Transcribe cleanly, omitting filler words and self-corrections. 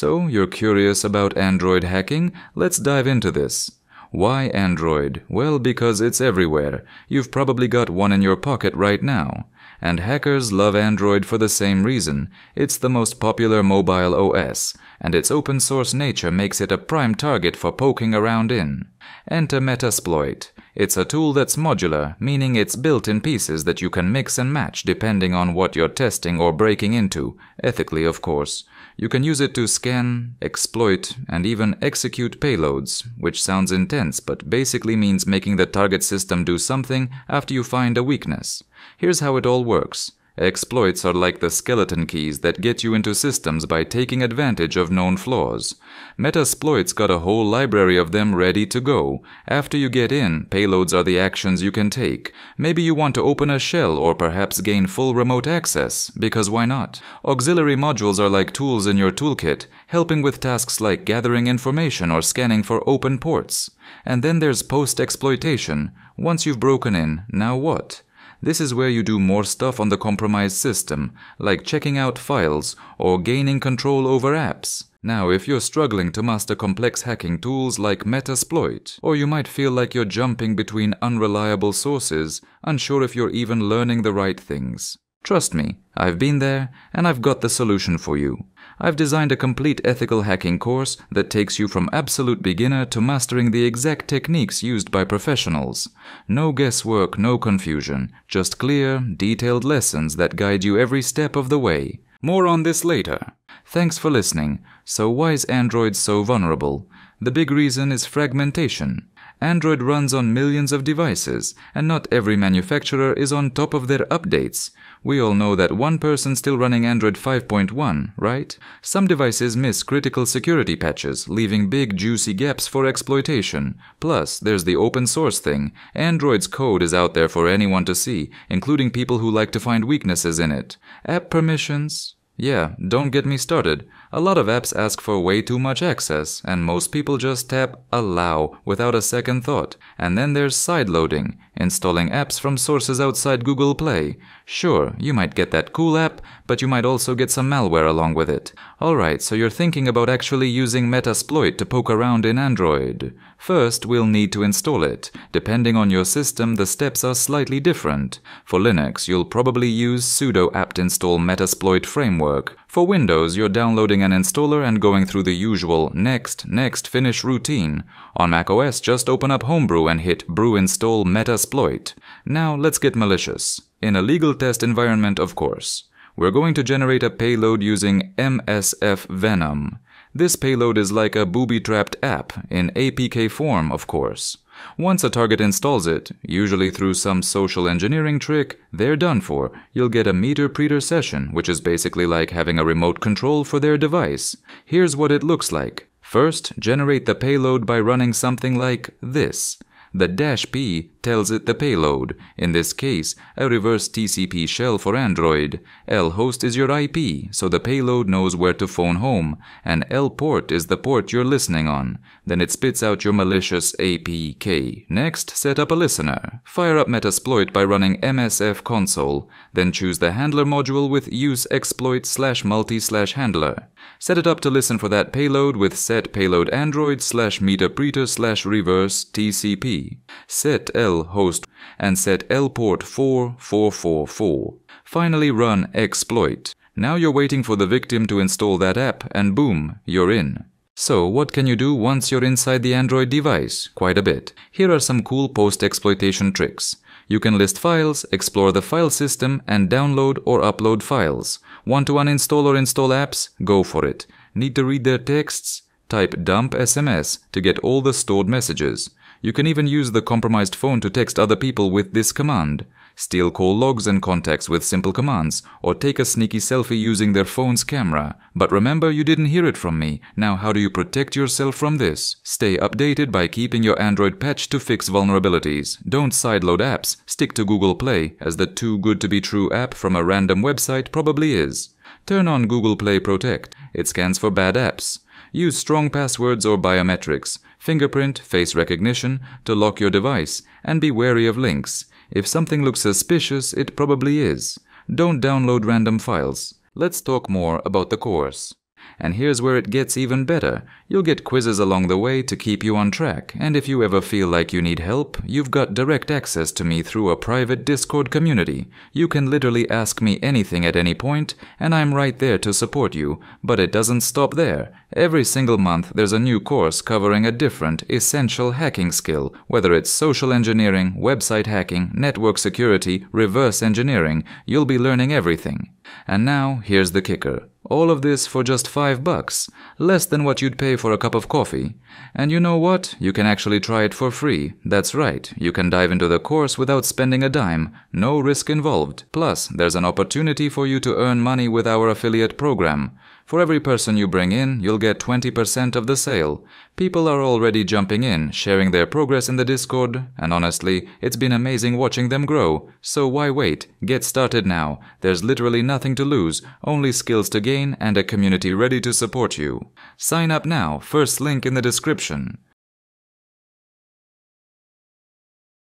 So, you're curious about Android hacking? Let's dive into this. Why Android? Well, because it's everywhere. You've probably got one in your pocket right now. And hackers love Android for the same reason. It's the most popular mobile OS, and its open source nature makes it a prime target for poking around in. Enter Metasploit. It's a tool that's modular, meaning it's built in pieces that you can mix and match depending on what you're testing or breaking into, ethically of course. You can use it to scan, exploit, and even execute payloads, which sounds intense but basically means making the target system do something after you find a weakness. Here's how it all works. Exploits are like the skeleton keys that get you into systems by taking advantage of known flaws. Metasploit's got a whole library of them ready to go. After you get in, payloads are the actions you can take. Maybe you want to open a shell or perhaps gain full remote access, because why not? Auxiliary modules are like tools in your toolkit, helping with tasks like gathering information or scanning for open ports. And then there's post-exploitation. Once you've broken in, now what? This is where you do more stuff on the compromised system, like checking out files or gaining control over apps. Now, if you're struggling to master complex hacking tools like Metasploit, or you might feel like you're jumping between unreliable sources, unsure if you're even learning the right things. Trust me, I've been there, and I've got the solution for you. I've designed a complete ethical hacking course that takes you from absolute beginner to mastering the exact techniques used by professionals. No guesswork, no confusion, just clear, detailed lessons that guide you every step of the way. More on this later. Thanks for listening. So why is Android so vulnerable? The big reason is fragmentation. Android runs on millions of devices, and not every manufacturer is on top of their updates. We all know that one person still running Android 5.1, right? Some devices miss critical security patches, leaving big juicy gaps for exploitation. Plus, there's the open source thing. Android's code is out there for anyone to see, including people who like to find weaknesses in it. App permissions? Yeah, don't get me started. A lot of apps ask for way too much access, and most people just tap allow without a second thought. And then there's sideloading, installing apps from sources outside Google Play. Sure, you might get that cool app, but you might also get some malware along with it. Alright, so you're thinking about actually using Metasploit to poke around in Android. First, we'll need to install it. Depending on your system, the steps are slightly different. For Linux, you'll probably use sudo apt install Metasploit framework. For Windows, you're downloading an installer and going through the usual next, finish routine. On macOS, just open up Homebrew and hit brew install Metasploit. Now let's get malicious. In a legal test environment, of course. We're going to generate a payload using MSF Venom. This payload is like a booby-trapped app, in APK form, of course. Once a target installs it, usually through some social engineering trick, they're done for. You'll get a meterpreter session, which is basically like having a remote control for their device. Here's what it looks like. First, generate the payload by running something like this. The -p tells it the payload, in this case, a reverse TCP shell for Android. L host is your IP, so the payload knows where to phone home, and L port is the port you're listening on. Then it spits out your malicious APK. Next, set up a listener. Fire up Metasploit by running msfconsole, then choose the handler module with use exploit /multi/handler. Set it up to listen for that payload with set payload android /meterpreter/reverse TCP. Set L host and set L port 4444. Finally run exploit. Now you're waiting for the victim to install that app and boom, you're in. So what can you do once you're inside the Android device? Quite a bit. Here are some cool post-exploitation tricks. You can list files, explore the file system, and download or upload files. Want to uninstall or install apps? Go for it. Need to read their texts? Type dump SMS to get all the stored messages. You can even use the compromised phone to text other people with this command. Steal call logs and contacts with simple commands, or take a sneaky selfie using their phone's camera. But remember, you didn't hear it from me. Now how do you protect yourself from this? Stay updated by keeping your Android patch to fix vulnerabilities. Don't sideload apps. Stick to Google Play, as the too good to be true app from a random website probably is. Turn on Google Play Protect. It scans for bad apps. Use strong passwords or biometrics, fingerprint, face recognition to lock your device, and be wary of links. If something looks suspicious, it probably is. Don't download random files. Let's talk more about the course. And here's where it gets even better. You'll get quizzes along the way to keep you on track, and if you ever feel like you need help, you've got direct access to me through a private Discord community. You can literally ask me anything at any point, and I'm right there to support you. But it doesn't stop there. Every single month there's a new course covering a different, essential hacking skill, whether it's social engineering, website hacking, network security, reverse engineering. You'll be learning everything. And now, here's the kicker. All of this for just $5, less than what you'd pay for a cup of coffee. And you know what? You can actually try it for free. That's right, you can dive into the course without spending a dime. No risk involved. Plus, there's an opportunity for you to earn money with our affiliate program. For every person you bring in, you'll get 20% of the sale. People are already jumping in, sharing their progress in the Discord, and honestly, it's been amazing watching them grow. So why wait? Get started now. There's literally nothing to lose, only skills to gain and a community ready to support you. Sign up now, first link in the description.